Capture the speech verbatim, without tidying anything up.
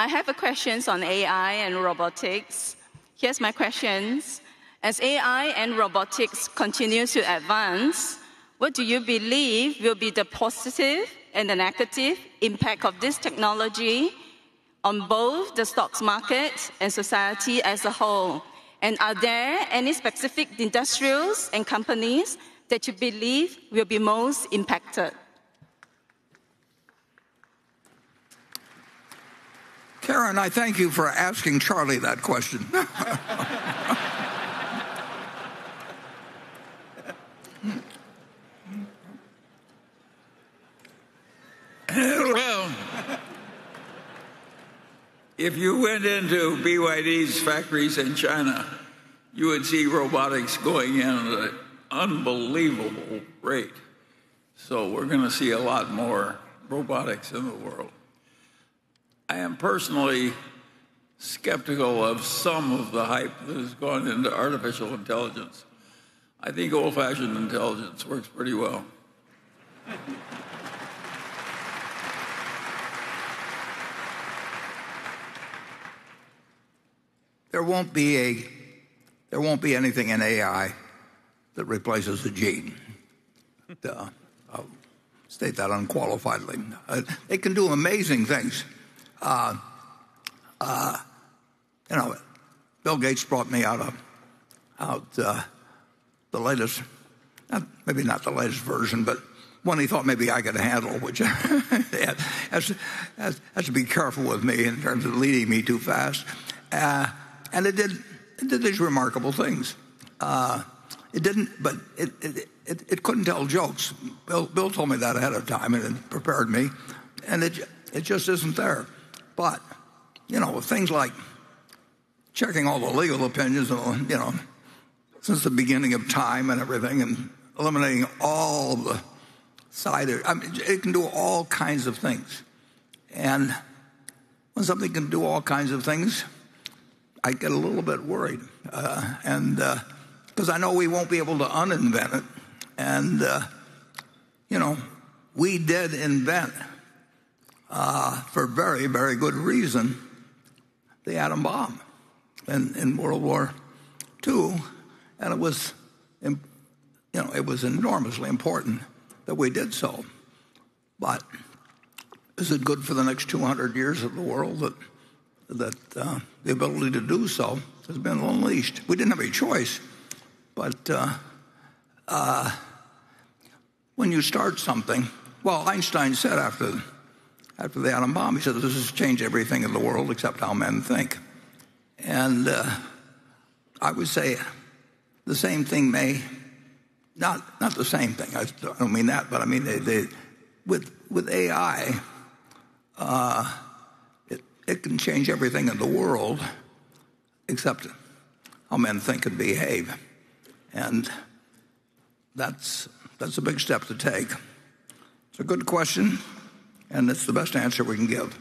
I have a questions on A I and robotics. Here's my questions. As A I and robotics continue to advance, what do you believe will be the positive and the negative impact of this technology on both the stock market and society as a whole? And are there any specific industrials and companies that you believe will be most impacted? Karen, I thank you for asking Charlie that question. Well, if you went into B Y D's factories in China, you would see robotics going in at an unbelievable rate. So we're going to see a lot more robotics in the world. I am personally skeptical of some of the hype that has gone into artificial intelligence. I think old-fashioned intelligence works pretty well. There won't be a, there won't be anything in A I that replaces a gene. Uh, I'll state that unqualifiedly. Uh, it can do amazing things. Uh, uh, you know, Bill Gates brought me out, of, out uh, the latest, not, maybe not the latest version, but one he thought maybe I could handle, which has, has, has to be careful with me in terms of leading me too fast. Uh, And it did, it did these remarkable things. Uh, it didn't, but it, it, it, it couldn't tell jokes. Bill, Bill told me that ahead of time and it prepared me. And it, it just isn't there. But, you know, things like checking all the legal opinions, and, you know, since the beginning of time and everything, and eliminating all the side, I mean, it can do all kinds of things. And when something can do all kinds of things, I get a little bit worried, uh, and because uh, I know we won't be able to uninvent it, and uh, you know, we did invent uh, for very, very good reason the atom bomb in, in World War Two, and it was, you know, it was enormously important that we did so. But is it good for the next two hundred years of the world that? that uh, the ability to do so has been unleashed? We didn't have any choice, but uh, uh, when you start something, well, Einstein said after, after the atom bomb, he said, this has changed everything in the world except how men think. And uh, I would say the same thing may, not, not the same thing, I don't mean that, but I mean they, they, with, with A I, uh, it can change everything in the world except how men think and behave. And that's, that's a big step to take. It's a good question, and it's the best answer we can give.